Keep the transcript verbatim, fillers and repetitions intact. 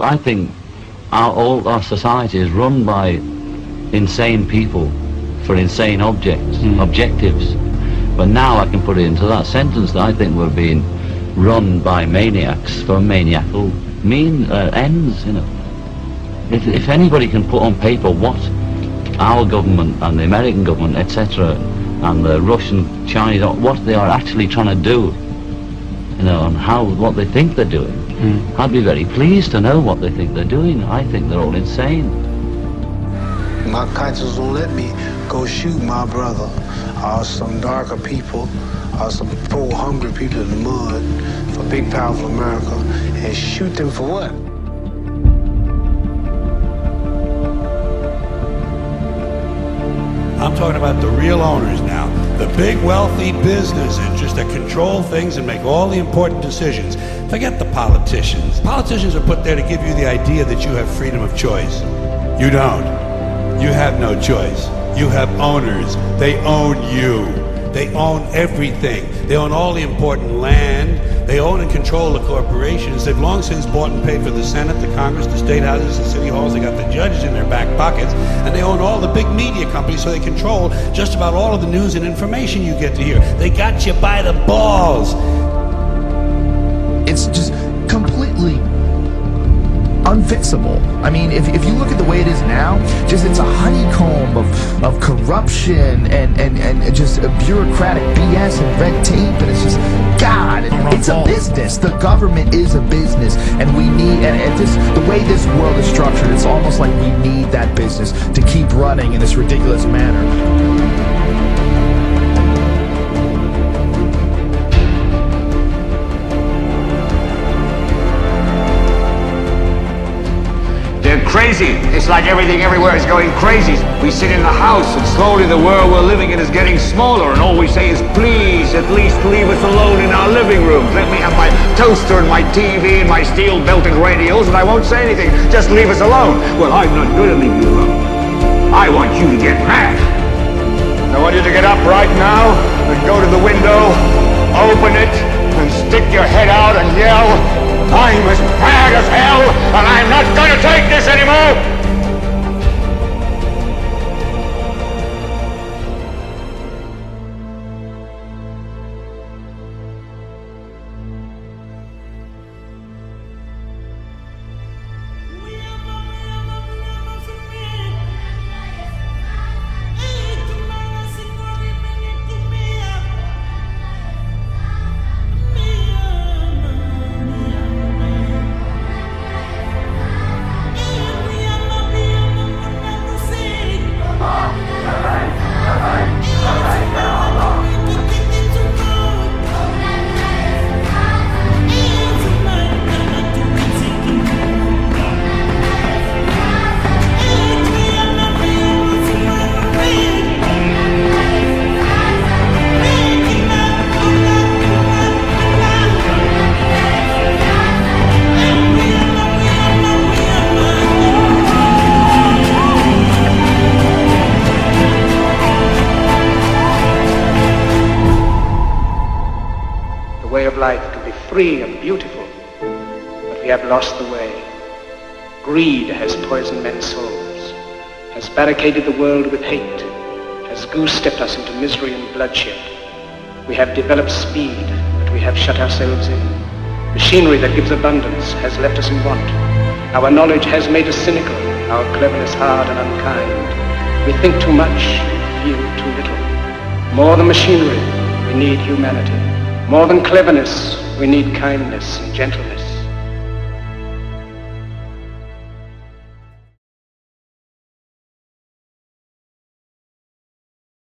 I think our, all our society is run by insane people for insane objects, mm. objectives. But now I can put it into that sentence that I think we're being run by maniacs for maniacal mean uh, ends. You know, if, if anybody can put on paper what our government and the American government, et cetera, and the Russian, Chinese, what they are actually trying to do, you know, and how what they think they're doing, mm. I'd be very pleased to know what they think they're doing. I think they're all insane. My conscience won't let me go shoot my brother or some darker people or some poor, hungry people in the mud for big, powerful America, and shoot them for what? I'm talking about the real owners now, the big wealthy business interests that control things and make all the important decisions. Forget the politicians. Politicians are put there to give you the idea that you have freedom of choice. You don't. You have no choice. You have owners. They own you. They own everything. They own all the important land. They own and control the corporations. They've long since bought and paid for the Senate, the Congress, the state houses, the city halls. They got the judges in their back pockets. And they own all the big media companies, so they control just about all of the news and information you get to hear. They got you by the balls. It's just completely unfixable. I mean, if, if you look at the way it is now, just it's a honeycomb of, of corruption and, and, and just a bureaucratic B S and red tape, and it's just, God, it's a business. The government is a business, and we need, and, and this, the way this world is structured, it's almost like we need that business to keep running in this ridiculous manner. They're crazy. It's like everything everywhere is going crazy. We sit in the house and slowly the world we're living in is getting smaller, and all we say is, please, at least leave us alone in our living rooms. Let me have my toaster and my T V and my steel-belted radios, and I won't say anything. Just leave us alone. Well, I'm not going to leave you alone. I want you to get mad. I want you to get up right now and go to the window, open it, and stick your head out and yell, I'm as mad as hell, and I'm not going to take this anymore! Life can be free and beautiful, but we have lost the way. Greed has poisoned men's souls, has barricaded the world with hate, has goose-stepped us into misery and bloodshed. We have developed speed, but we have shut ourselves in. Machinery that gives abundance has left us in want. Our knowledge has made us cynical, our cleverness hard and unkind. We think too much, we feel too little. More than machinery, we need humanity. More than cleverness, we need kindness and gentleness.